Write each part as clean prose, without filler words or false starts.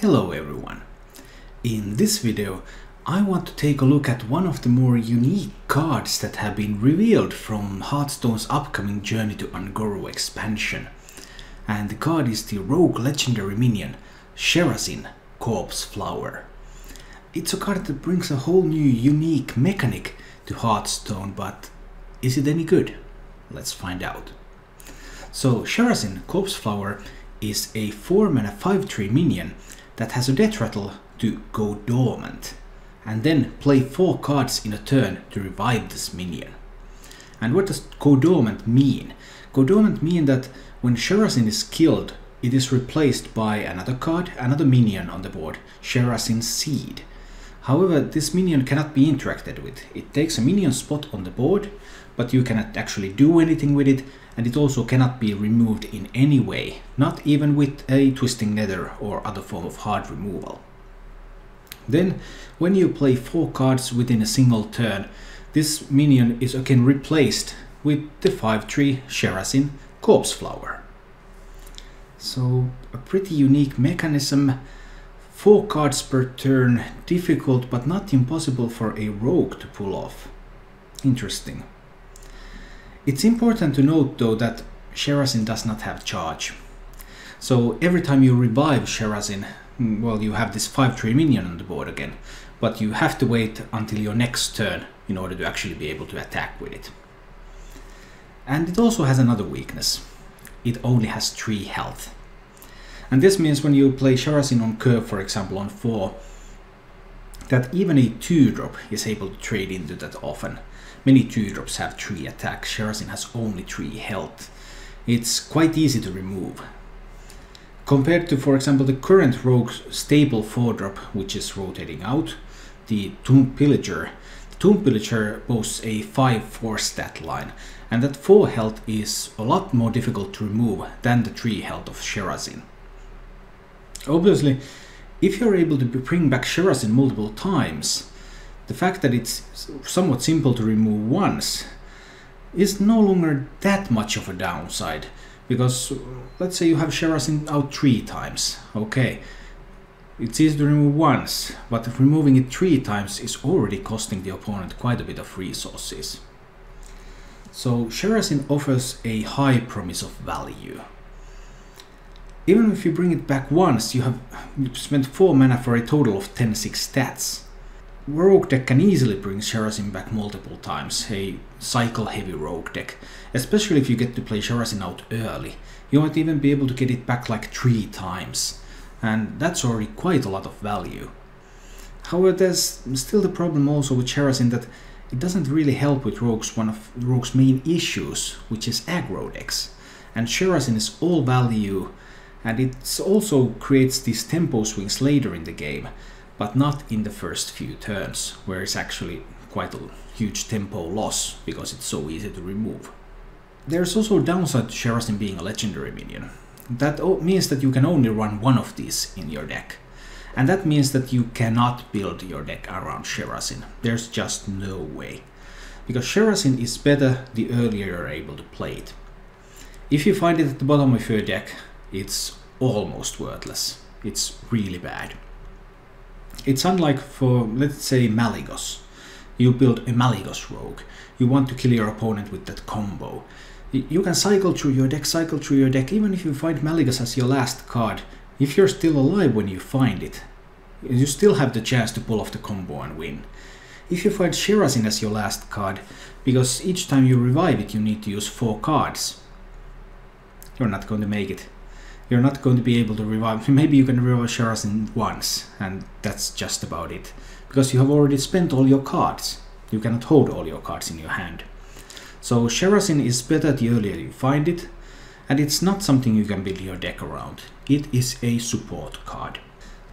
Hello everyone! In this video I want to take a look at one of the more unique cards that have been revealed from Hearthstone's upcoming Journey to Un'Goro expansion. And the card is the Rogue legendary minion, Sherazin, Corpse Flower. It's a card that brings a whole new unique mechanic to Hearthstone, but is it any good? Let's find out. So Sherazin, Corpse Flower is a 4-mana 5-3 minion that has a death rattle to go dormant, and then play 4 cards in a turn to revive this minion. And what does go dormant mean? Go dormant mean that when Sherazin is killed, it is replaced by another card, another minion on the board, Sherazin Seed. However, this minion cannot be interacted with. It takes a minion spot on the board, but you cannot actually do anything with it, and it also cannot be removed in any way, not even with a Twisting Nether or other form of hard removal. Then, when you play 4 cards within a single turn, this minion is again replaced with the 5-3 Sherazin Corpse Flower. So, a pretty unique mechanism. 4 cards per turn, difficult but not impossible for a rogue to pull off. Interesting. It's important to note though that Sherazin does not have charge. So every time you revive Sherazin, well, you have this 5-3 minion on the board again, but you have to wait until your next turn in order to actually be able to attack with it. And it also has another weakness. It only has 3 health. And this means when you play Sherazin on curve, for example, on 4, that even a 2-drop is able to trade into that often. Many 2-drops have 3 attack, Sherazin has only 3 health. It's quite easy to remove. Compared to, for example, the current Rogue's stable 4-drop, which is rotating out, the Tomb Pillager. The Tomb Pillager boasts a 5-4 stat line, and that 4 health is a lot more difficult to remove than the 3 health of Sherazin. Obviously, if you're able to bring back Sherazin multiple times, the fact that it's somewhat simple to remove once is no longer that much of a downside, because let's say you have Sherazin out 3 times, okay, it's easy to remove once, but removing it 3 times is already costing the opponent quite a bit of resources. So Sherazin offers a high promise of value. Even if you bring it back once, you have spent 4 mana for a total of 10-6 stats. Rogue deck can easily bring Sherazin back multiple times, a cycle-heavy rogue deck. Especially if you get to play Sherazin out early. You might even be able to get it back like 3 times. And that's already quite a lot of value. However, there's still the problem also with Sherazin that it doesn't really help with one of Rogue's main issues, which is aggro decks. And Sherazin is all value, and it also creates these tempo swings later in the game, but not in the first few turns, where it's actually quite a huge tempo loss, because it's so easy to remove. There's also a downside to Sherazin being a legendary minion. That means that you can only run one of these in your deck. And that means that you cannot build your deck around Sherazin. There's just no way. Because Sherazin is better the earlier you're able to play it. If you find it at the bottom of your deck, it's almost worthless. It's really bad. It's unlike for, let's say, Malygos. You build a Malygos rogue. You want to kill your opponent with that combo. You can cycle through your deck, even if you find Malygos as your last card. If you're still alive when you find it, you still have the chance to pull off the combo and win. If you find Sherazin as your last card, because each time you revive it you need to use 4 cards, you're not going to make it. You're not going to be able to revive. Maybe you can revive Sherazin once, and that's just about it. Because you have already spent all your cards. You cannot hold all your cards in your hand. So Sherazin is better the earlier you find it, and it's not something you can build your deck around. It is a support card.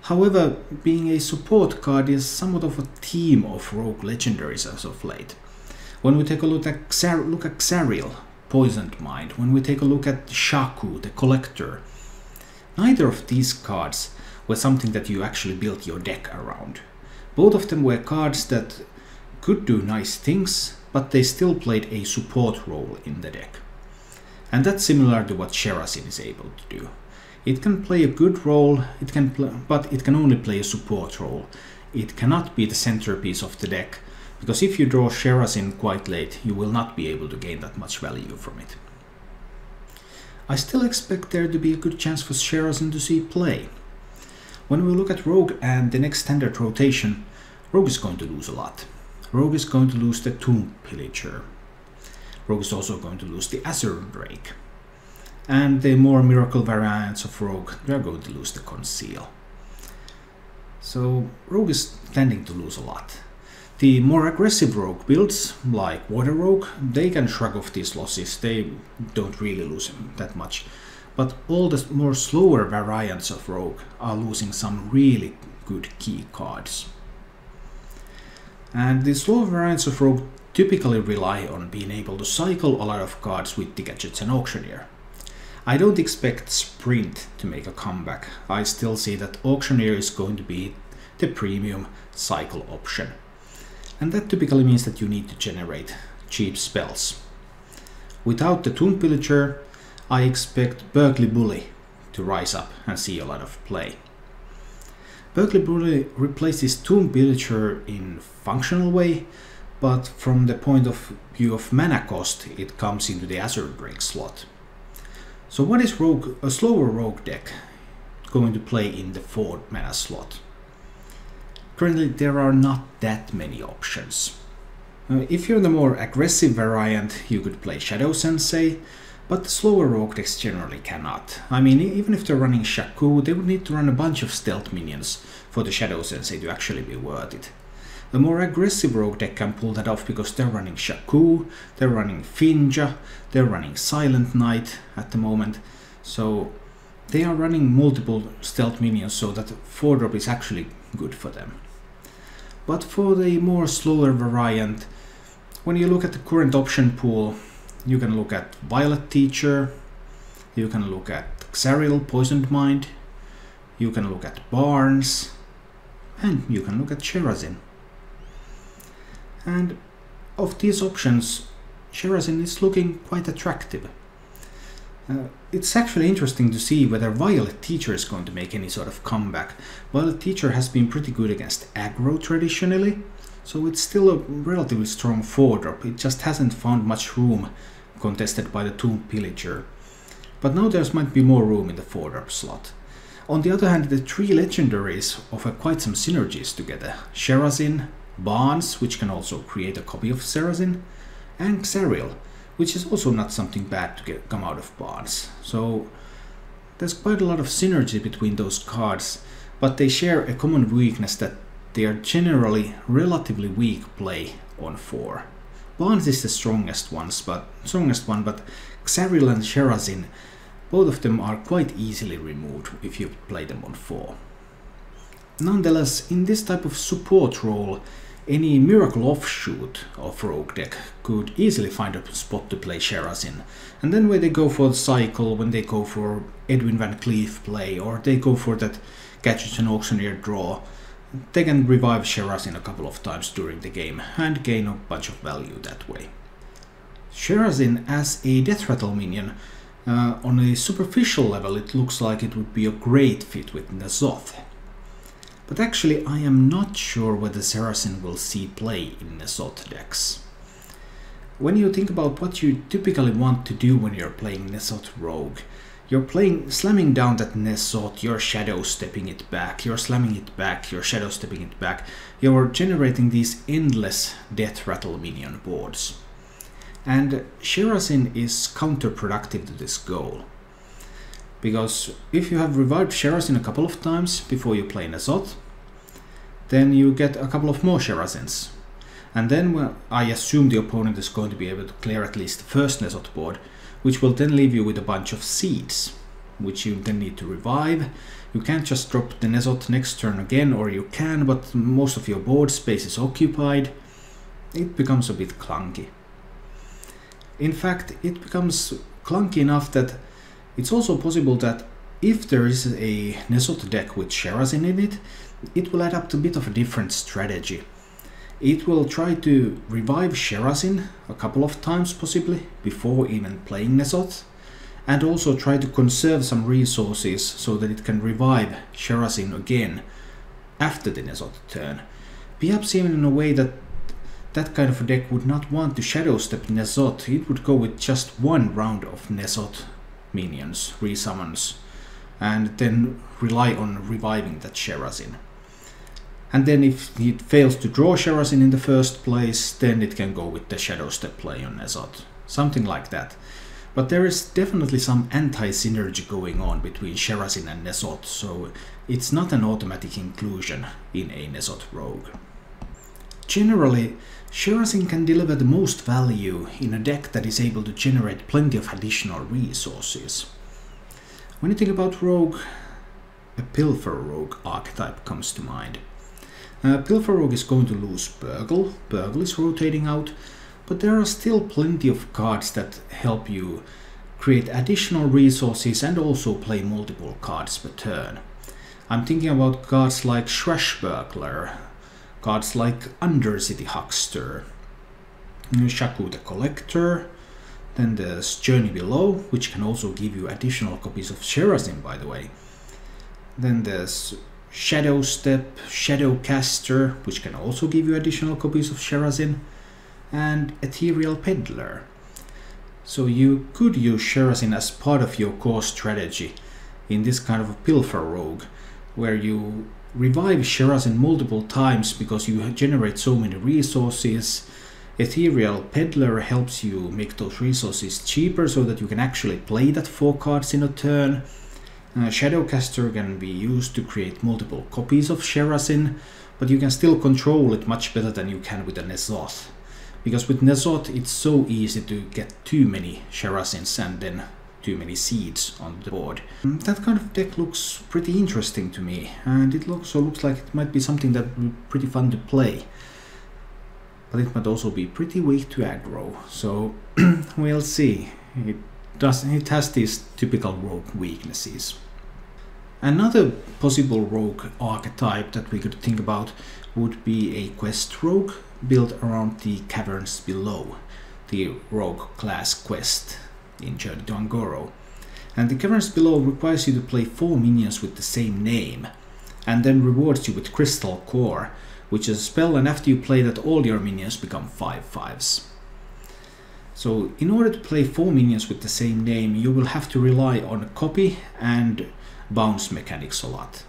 However, being a support card is somewhat of a theme of rogue legendaries as of late. When we take a look at Xaril, Poisoned Mind, when we take a look at Shaku, the Collector, neither of these cards were something that you actually built your deck around. Both of them were cards that could do nice things, but they still played a support role in the deck. And that's similar to what Sherazin is able to do. It can play a good role, but it can only play a support role. It cannot be the centerpiece of the deck, because if you draw Sherazin quite late, you will not be able to gain that much value from it. I still expect there to be a good chance for Sherazin to see play. When we look at Rogue and the next standard rotation, Rogue is going to lose a lot. Rogue is going to lose the Tomb Pillager. Rogue is also going to lose the Azure Drake. And the more miracle variants of Rogue, they're going to lose the Conceal. So Rogue is tending to lose a lot. The more aggressive Rogue builds, like Water Rogue, they can shrug off these losses, they don't really lose that much. But all the more slower variants of Rogue are losing some really good key cards. And the slower variants of Rogue typically rely on being able to cycle a lot of cards with the gadgets and Auctioneer. I don't expect Sprint to make a comeback. I still see that Auctioneer is going to be the premium cycle option. And that typically means that you need to generate cheap spells. Without the Tomb Pillager, I expect Berkeley Bully to rise up and see a lot of play. Berkeley Bully replaces Tomb Pillager in functional way, but from the point of view of mana cost, it comes into the Azure Drake slot. So what is Rogue, a slower Rogue deck going to play in the 4 mana slot? Currently, there are not that many options. If you're the more aggressive variant, you could play Shadow Sensei, but the slower Rogue decks generally cannot. I mean, even if they're running Shaku, they would need to run a bunch of stealth minions for the Shadow Sensei to actually be worth it. The more aggressive Rogue deck can pull that off because they're running Shaku, they're running Finja, they're running Silent Knight at the moment, so they are running multiple stealth minions so that 4-drop is actually good for them. But for the more slower variant, when you look at the current option pool, you can look at Violet Teacher, you can look at Xaril, Poisoned Mind, you can look at Barnes, and you can look at Sherazin. And of these options, Sherazin is looking quite attractive. It's actually interesting to see whether Violet Teacher is going to make any sort of comeback. Violet Teacher has been pretty good against aggro traditionally, so it's still a relatively strong 4-drop. It just hasn't found much room contested by the Tomb Pillager. But now there might be more room in the 4-drop slot. On the other hand, the 3 legendaries offer quite some synergies together. Sherazin, Barnes, which can also create a copy of Sherazin, and Xaril, which is also not something bad to come out of Barnes. So there's quite a lot of synergy between those cards, but they share a common weakness that they are generally relatively weak play on 4. Barnes is the strongest one, but Xaril and Sherazin, both of them are quite easily removed if you play them on 4. Nonetheless, in this type of support role, any miracle offshoot of Rogue deck could easily find a spot to play Sherazin, and then when they go for the cycle, when they go for Edwin Van Cleef play, or they go for that Gadgets and Auctioneer draw, they can revive Sherazin a couple of times during the game and gain a bunch of value that way. Sherazin as a death rattle minion, on a superficial level it looks like it would be a great fit with N'Zoth. But actually, I am not sure whether Sherazin will see play in N'Zoth decks. When you think about what you typically want to do when you're playing N'Zoth Rogue, you're slamming down that N'Zoth, you're shadow stepping it back, you're slamming it back, you're shadow stepping it back, you're generating these endless death rattle minion boards. And Sherazin is counterproductive to this goal. Because if you have revived Sherazin a couple of times before you play N'Zoth, then you get a couple of more Sherazins. And then I assume the opponent is going to be able to clear at least the first N'Zoth board, which will then leave you with a bunch of seeds, which you then need to revive. You can't just drop the N'Zoth next turn again, or you can, but most of your board space is occupied. It becomes a bit clunky. In fact, it becomes clunky enough that it's also possible that if there is a N'Zoth deck with Sherazin in it, it will adapt a bit of a different strategy. It will try to revive Sherazin a couple of times possibly before even playing N'Zoth, and also try to conserve some resources so that it can revive Sherazin again after the N'Zoth turn. Perhaps even in a way that that kind of a deck would not want to Shadow Step N'Zoth, it would go with just one round of N'Zoth minions, resummons, and then rely on reviving that Sherazin. And then if it fails to draw Sherazin in the first place, then it can go with the Shadow Step play on N'Zoth, something like that. But there is definitely some anti-synergy going on between Sherazin and N'Zoth, so it's not an automatic inclusion in a N'Zoth Rogue. Generally, Sherazin can deliver the most value in a deck that is able to generate plenty of additional resources. When you think about Rogue, a Pilfer Rogue archetype comes to mind. Pilfer Rogue is going to lose Burgle, Burgle is rotating out, but there are still plenty of cards that help you create additional resources and also play multiple cards per turn. I'm thinking about cards like Shreshburgler, cards like Undercity Huckster, Shaku the Collector, then there's Journey Below, which can also give you additional copies of Sherazin, by the way. Then there's Shadow Step, Shadow Caster, which can also give you additional copies of Sherazin, and Ethereal Peddler. So you could use Sherazin as part of your core strategy in this kind of a Pilfer Rogue, where you revive Sherazin multiple times because you generate so many resources. Ethereal Peddler helps you make those resources cheaper so that you can actually play that 4 cards in a turn. Shadow Caster can be used to create multiple copies of Sherazin, but you can still control it much better than you can with a N'Zoth. Because with N'Zoth it's so easy to get too many Sherazins and then too many seeds on the board. That kind of deck looks pretty interesting to me, and it also looks like it might be something that would be pretty fun to play. But it might also be pretty weak to aggro, so we'll see. It has these typical rogue weaknesses. Another possible rogue archetype that we could think about would be a quest rogue built around the Caverns Below, the rogue class quest in Journey to Un'Goro. And the Caverns Below requires you to play 4 minions with the same name, and then rewards you with Crystal Core, which is a spell, and after you play that all your minions become 5/5s. So in order to play 4 minions with the same name, you will have to rely on copy and bounce mechanics a lot.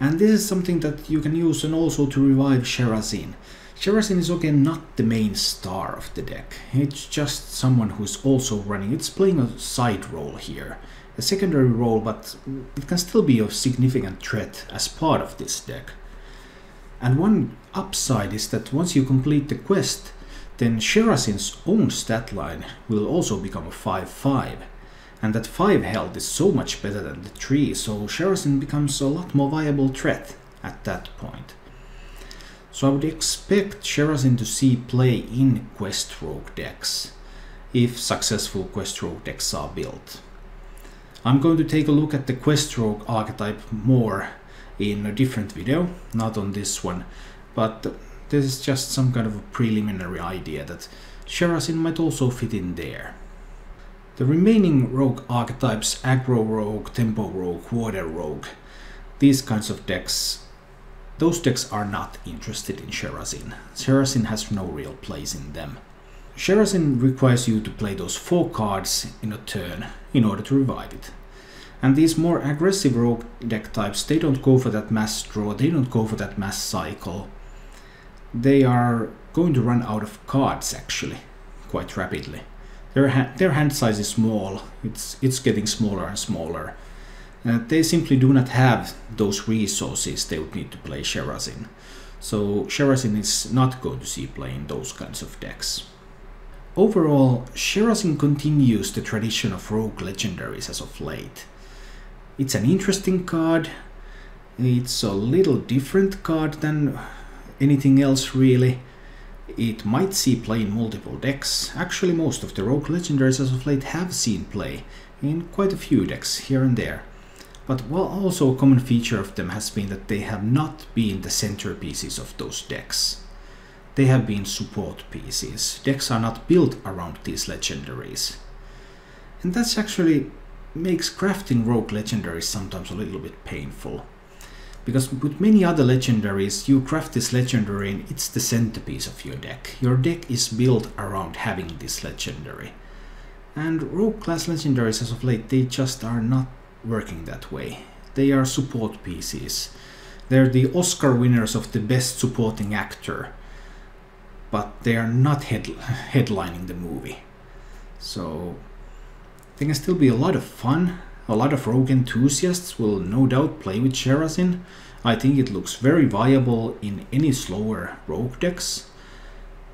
And this is something that you can use and also to revive Sherazin. Sherazin is again not the main star of the deck, it's just someone who's also running, it's playing a side role here, a secondary role, but it can still be a significant threat as part of this deck. And one upside is that once you complete the quest, then Sherazin's own statline will also become a 5/5, and that 5 health is so much better than the 3, so Sherazin becomes a lot more viable threat at that point. So I would expect Sherazin to see play in quest rogue decks, if successful quest rogue decks are built. I'm going to take a look at the quest rogue archetype more in a different video, not on this one, but this is just some kind of a preliminary idea that Sherazin might also fit in there. The remaining rogue archetypes, aggro rogue, tempo rogue, water rogue, these kinds of decks, those decks are not interested in Sherazin. Sherazin has no real place in them. Sherazin requires you to play those 4 cards in a turn in order to revive it. And these more aggressive rogue deck types, they don't go for that mass draw, they don't go for that mass cycle. They are going to run out of cards actually, quite rapidly. Their hand size is small, it's getting smaller and smaller. They simply do not have those resources they would need to play Sherazin. So Sherazin is not going to see play in those kinds of decks. Overall, Sherazin continues the tradition of rogue legendaries as of late. It's an interesting card, it's a little different card than anything else really. It might see play in multiple decks. Actually, most of the rogue legendaries as of late have seen play in quite a few decks here and there. But also a common feature of them has been that they have not been the centerpieces of those decks. They have been support pieces. Decks are not built around these legendaries. And that's actually makes crafting rogue legendaries sometimes a little bit painful. Because with many other legendaries, you craft this legendary and it's the centerpiece of your deck. Your deck is built around having this legendary. And rogue class legendaries as of late, they just are not working that way. They are support pieces. They're the Oscar winners of the best supporting actor. But they are not headlining the movie. So they can still be a lot of fun. A lot of rogue enthusiasts will no doubt play with Sherazin. I think it looks very viable in any slower rogue decks,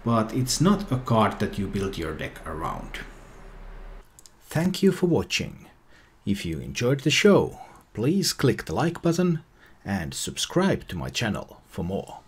but it's not a card that you build your deck around. Thank you for watching. If you enjoyed the show, please click the like button and subscribe to my channel for more.